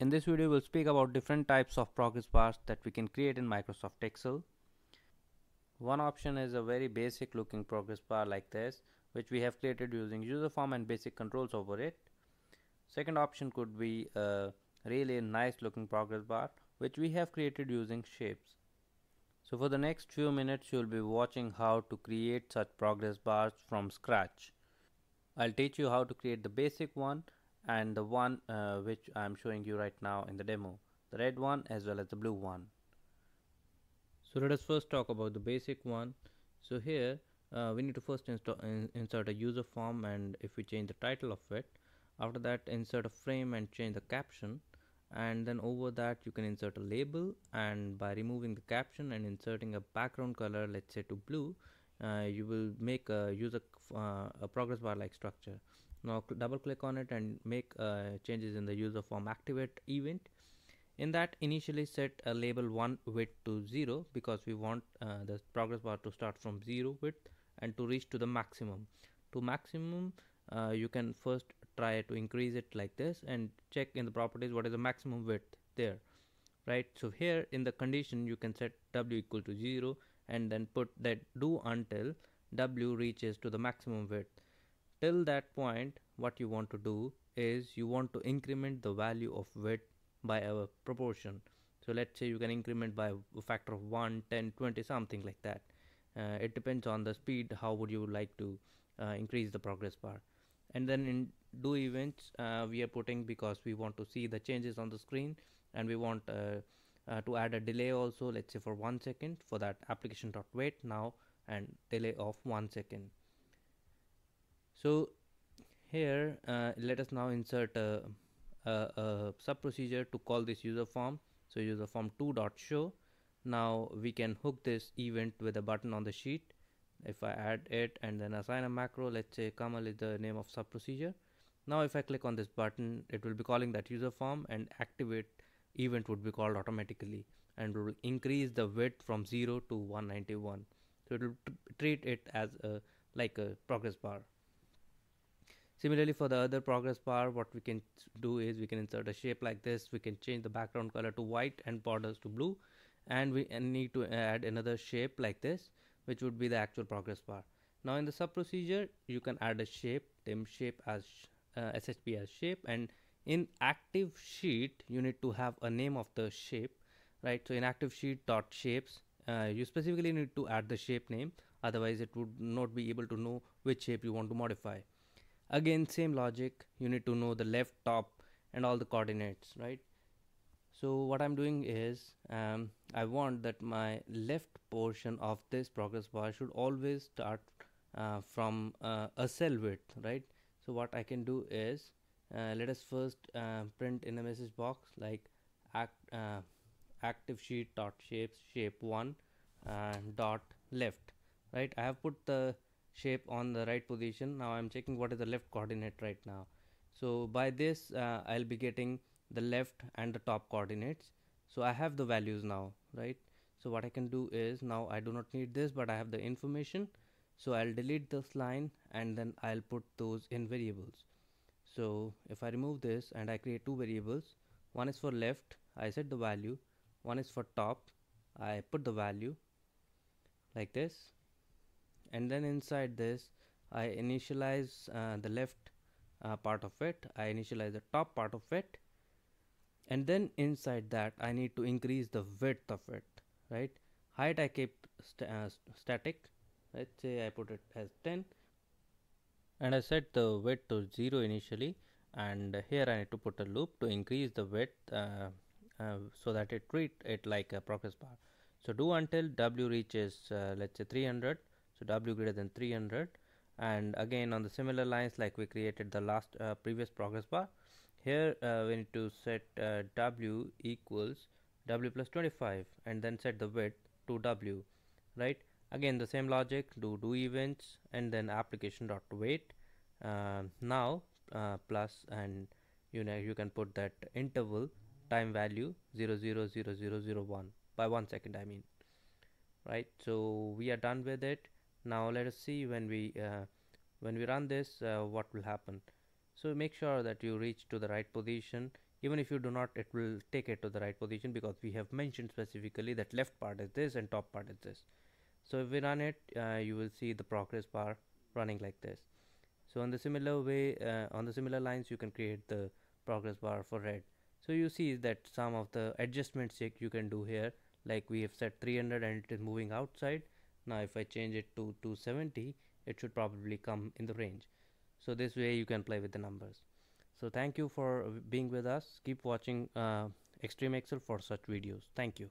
In this video, we'll speak about different types of progress bars that we can create in Microsoft Excel. One option is a very basic looking progress bar like this, which we have created using user form and basic controls over it. Second option could be a really nice looking progress bar, which we have created using shapes. So for the next few minutes, you'll be watching how to create such progress bars from scratch. I'll teach you how to create the basic one and the one which I'm showing you right now in the demo, the red one as well as the blue one. So let us first talk about the basic one. So here we need to first insert a user form, and if we change the title of it, after that insert a frame and change the caption, and then over that you can insert a label, and by removing the caption and inserting a background color, let's say to blue, you will make a a progress bar like structure. Now double click on it and make changes in the user form activate event. In that, initially set a label 1 width to 0, because we want the progress bar to start from 0 width and to reach to the maximum. To maximum, you can first try to increase it like this and check in the properties what is the maximum width there, right? So here in the condition you can set w equal to 0 and then put that do until w reaches to the maximum width. Till that point, what you want to do is you want to increment the value of width by a proportion. So let's say you can increment by a factor of 1, 10, 20, something like that. It depends on the speed, how would you like to increase the progress bar. And then in do events, we are putting, because we want to see the changes on the screen, and we want to add a delay also, let's say for 1 second. For that, application.wait now and delay of 1 second. So here let us now insert a sub procedure to call this user form. So user form 2.show. Now we can hook this event with a button on the sheet. If I add it and then assign a macro, let's say Kamal is the name of sub procedure. Now if I click on this button, it will be calling that user form, and activate event would be called automatically, and will increase the width from 0 to 191. So it will treat it as like a progress bar. Similarly, for the other progress bar, what we can do is we can insert a shape like this. We can change the background color to white and borders to blue, and we need to add another shape like this, which would be the actual progress bar. Now in the sub procedure, you can add a shape, dim shape as SHP as shape, and in active sheet you need to have a name of the shape, right? So in active sheet dot shapes, you specifically need to add the shape name, otherwise it would not be able to know which shape you want to modify. Again, same logic, you need to know the left, top, and all the coordinates, right? So what I'm doing is I want that my left portion of this progress bar should always start from a cell width, right? So what I can do is let us first print in a message box like active sheet dot shapes shape 1 dot left, right? I have put the shape on the right position. Now I'm checking what is the left coordinate right now. So by this I'll be getting the left and the top coordinates. So I have the values now, right? So what I can do is, now I do not need this, but I have the information. So I'll delete this line and then I'll put those in variables. So if I remove this and I create two variables, one is for left, I set the value, one is for top, I put the value like this. And then inside this, I initialize the left part of it, I initialize the top part of it, and then inside that I need to increase the width of it, right? Height I keep static, let's say I put it as 10, and I set the width to 0 initially, and here I need to put a loop to increase the width so that it treat it like a progress bar. So do until w reaches let's say 300. So w greater than 300, and again on the similar lines like we created the last previous progress bar, here we need to set w equals w plus 25 and then set the width to w, right? Again the same logic, do events and then application dot wait now plus, and you know you can put that interval time value 0.00001 by 1 second, I mean, right? So we are done with it. Now let us see when we run this what will happen. So make sure that you reach to the right position. Even if you do not, it will take it to the right position because we have mentioned specifically that left part is this and top part is this. So if we run it, you will see the progress bar running like this. So on the similar way, on the similar lines, you can create the progress bar for red. So you see that some of the adjustments you can do here, like we have set 300 and it is moving outside. Now if I change it to 270, it should probably come in the range. So this way you can play with the numbers. So thank you for being with us. Keep watching Extreme Excel for such videos. Thank you.